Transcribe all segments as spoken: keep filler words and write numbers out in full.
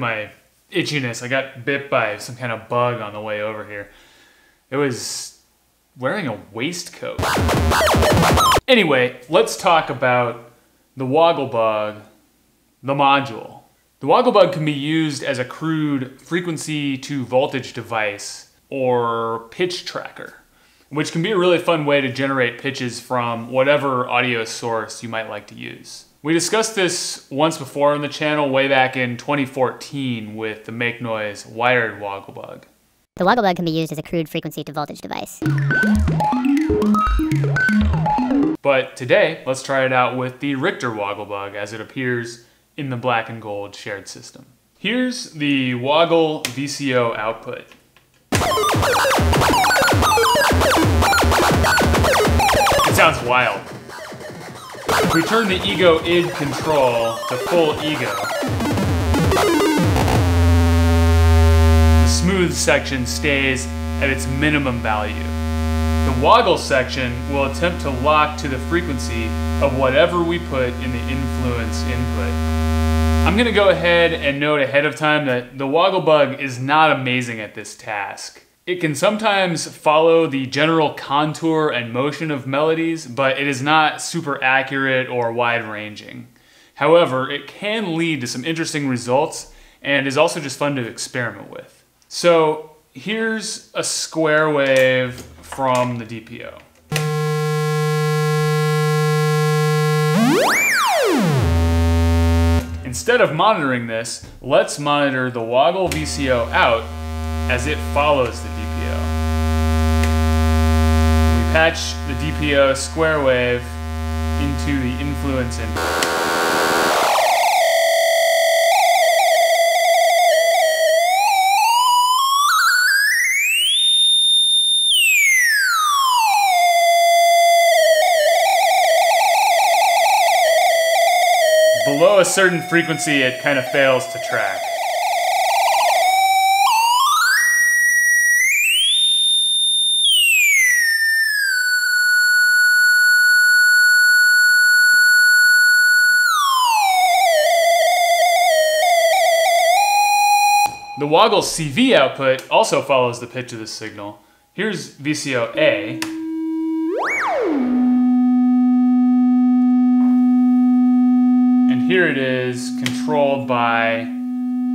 pardon my itchiness, I got bit by some kind of bug on the way over here. It was wearing a waistcoat. Anyway, let's talk about the Wogglebug, the module. The Wogglebug can be used as a crude frequency to voltage device or pitch tracker, which can be a really fun way to generate pitches from whatever audio source you might like to use. We discussed this once before on the channel way back in twenty fourteen with the Make Noise wired Wogglebug. The Wogglebug can be used as a crude frequency to voltage device. But today, let's try it out with the Richter Wogglebug as it appears in the black and gold shared system. Here's the Woggle V C O output. It sounds wild. If we turn the ego id control to full ego, the smooth section stays at its minimum value. The woggle section will attempt to lock to the frequency of whatever we put in the influence input. I'm going to go ahead and note ahead of time that the Wogglebug is not amazing at this task. It can sometimes follow the general contour and motion of melodies, but it is not super accurate or wide-ranging. However, it can lead to some interesting results and is also just fun to experiment with. So here's a square wave from the D P O. Instead of monitoring this, let's monitor the Woggle V C O out as it follows the D P O. We patch the D P O square wave into the influence input. Below a certain frequency, it kind of fails to track. The Woggle C V output also follows the pitch of the signal. Here's V C O A. And here it is controlled by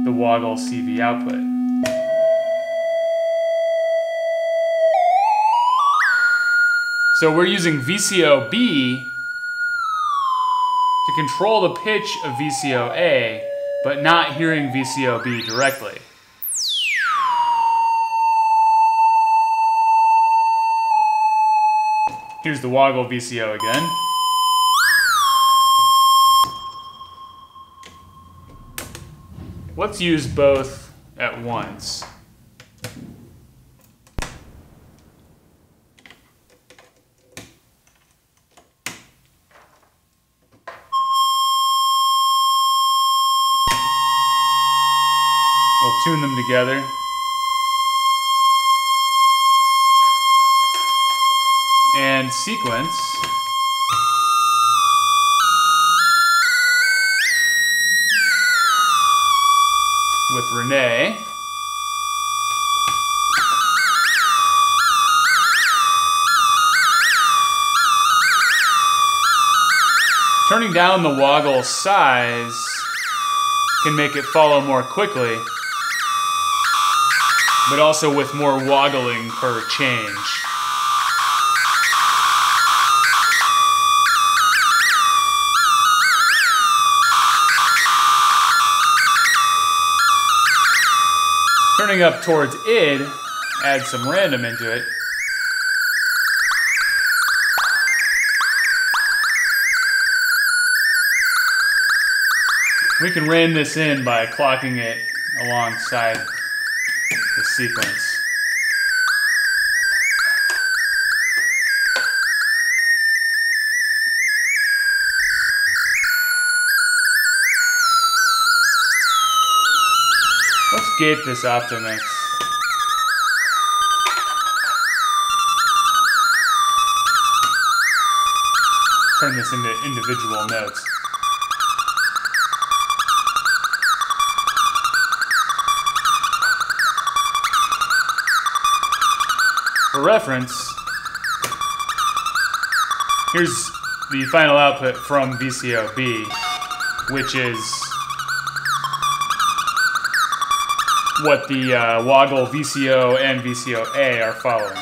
the Woggle C V output. So we're using V C O B to control the pitch of V C O A, but not hearing V C O B directly. Here's the Woggle V C O again. Let's use both at once. We'll tune them together. And sequence. With Renee. Turning down the woggle size can make it follow more quickly, but also with more woggling per change. Turning up towards id, add some random into it. We can rein this in by clocking it alongside the sequence. Let's gate this OptoMix. Turn this into individual notes. for reference, here's the final output from V C O B, which is what the uh, Woggle V C O and V C O A are following.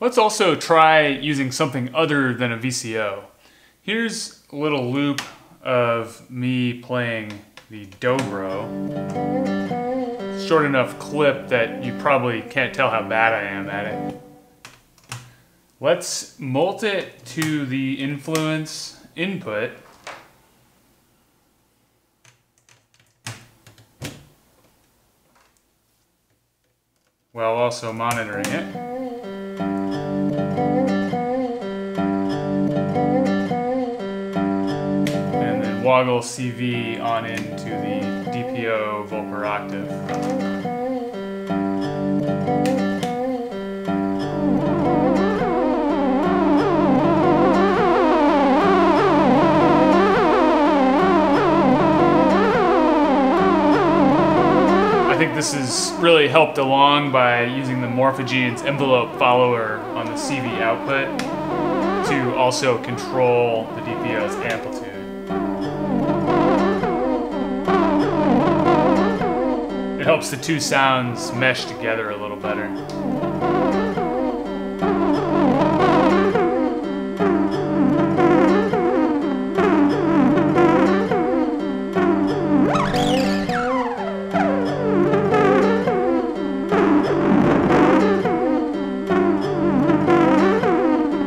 Let's also try using something other than a V C O. Here's a little loop of me playing the Dobro. Short enough clip that you probably can't tell how bad I am at it. Let's molt it to the Influence input. While also monitoring it. Woggle C V on into the D P O Volper octave. I think this is really helped along by using the Morphogene's envelope follower on the C V output to also control the D P O's amplitude. It helps the two sounds mesh together a little better.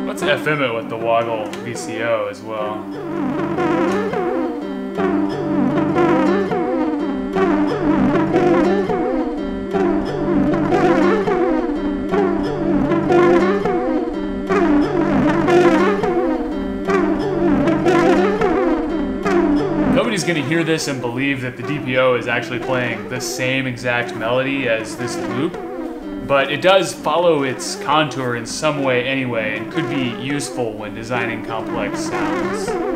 Let's F M it with the Woggle V C O as well. Going to hear this and believe that the D P O is actually playing the same exact melody as this loop, but it does follow its contour in some way anyway and could be useful when designing complex sounds.